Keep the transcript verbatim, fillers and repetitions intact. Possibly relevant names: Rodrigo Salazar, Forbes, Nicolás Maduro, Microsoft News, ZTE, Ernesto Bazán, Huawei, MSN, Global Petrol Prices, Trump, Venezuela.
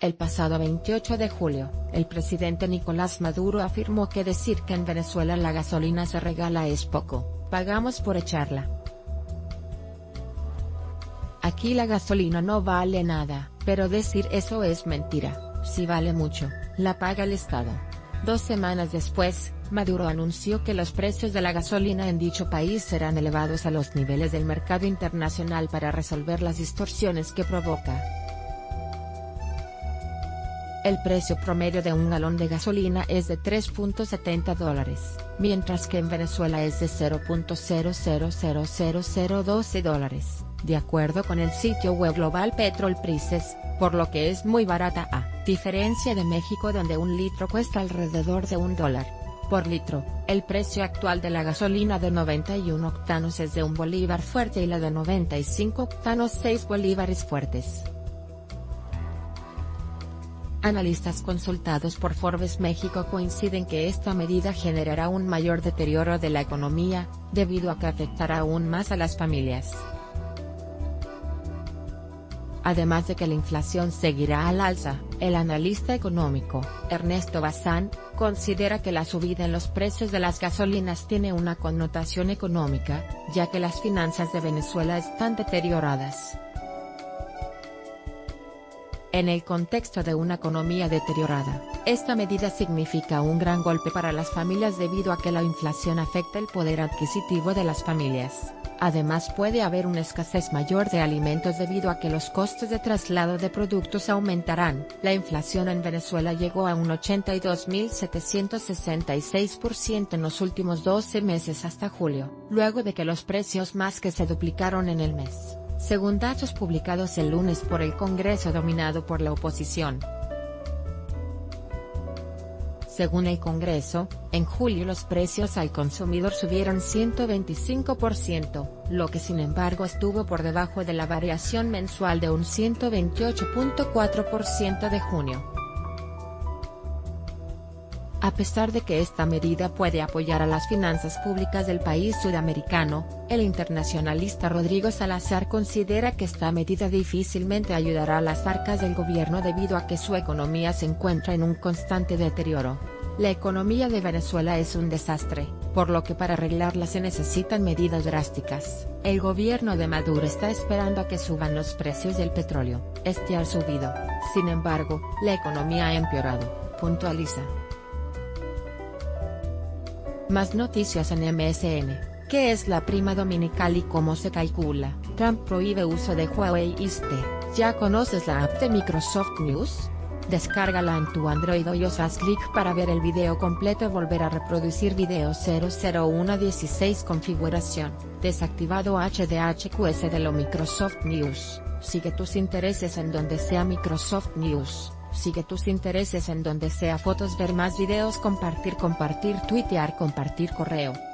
El pasado veintiocho de julio, el presidente Nicolás Maduro afirmó que decir que en Venezuela la gasolina se regala es poco, pagamos por echarla. Aquí la gasolina no vale nada, pero decir eso es mentira, si vale mucho, la paga el Estado. Dos semanas después, Maduro anunció que los precios de la gasolina en dicho país serán elevados a los niveles del mercado internacional para resolver las distorsiones que provoca. El precio promedio de un galón de gasolina es de tres punto setenta dólares, mientras que en Venezuela es de cero punto cero cero cero cero doce dólares, de acuerdo con el sitio web Global Petrol Prices, por lo que es muy barata a diferencia de México, donde un litro cuesta alrededor de un dólar por litro. El precio actual de la gasolina de noventa y un octanos es de un bolívar fuerte y la de noventa y cinco octanos seis bolívares fuertes. Analistas consultados por Forbes México coinciden que esta medida generará un mayor deterioro de la economía, debido a que afectará aún más a las familias. Además de que la inflación seguirá al alza, el analista económico, Ernesto Bazán, considera que la subida en los precios de las gasolinas tiene una connotación económica, ya que las finanzas de Venezuela están deterioradas. En el contexto de una economía deteriorada, esta medida significa un gran golpe para las familias debido a que la inflación afecta el poder adquisitivo de las familias. Además, puede haber una escasez mayor de alimentos debido a que los costos de traslado de productos aumentarán. La inflación en Venezuela llegó a un ochenta y dos mil setecientos sesenta y seis por ciento en los últimos doce meses hasta julio, luego de que los precios más que se duplicaron en el mes, según datos publicados el lunes por el Congreso dominado por la oposición. Según el Congreso, en julio los precios al consumidor subieron ciento veinticinco por ciento, lo que sin embargo estuvo por debajo de la variación mensual de un ciento veintiocho punto cuatro por ciento de junio. A pesar de que esta medida puede apoyar a las finanzas públicas del país sudamericano, el internacionalista Rodrigo Salazar considera que esta medida difícilmente ayudará a las arcas del gobierno debido a que su economía se encuentra en un constante deterioro. La economía de Venezuela es un desastre, por lo que para arreglarla se necesitan medidas drásticas. El gobierno de Maduro está esperando a que suban los precios del petróleo, este ha subido, sin embargo, la economía ha empeorado, puntualiza. Más noticias en M S N. ¿Qué es la prima dominical y cómo se calcula? Trump prohíbe uso de Huawei y Z T E. ¿Ya conoces la app de Microsoft News? Descárgala en tu Android o iOS, haz clic para ver el video completo, volver a reproducir video cero cero uno dieciséis configuración, desactivado H D H Q S de lo Microsoft News, sigue tus intereses en donde sea Microsoft News. Sigue tus intereses en donde sea fotos, ver más videos, compartir, compartir, tuitear, compartir correo.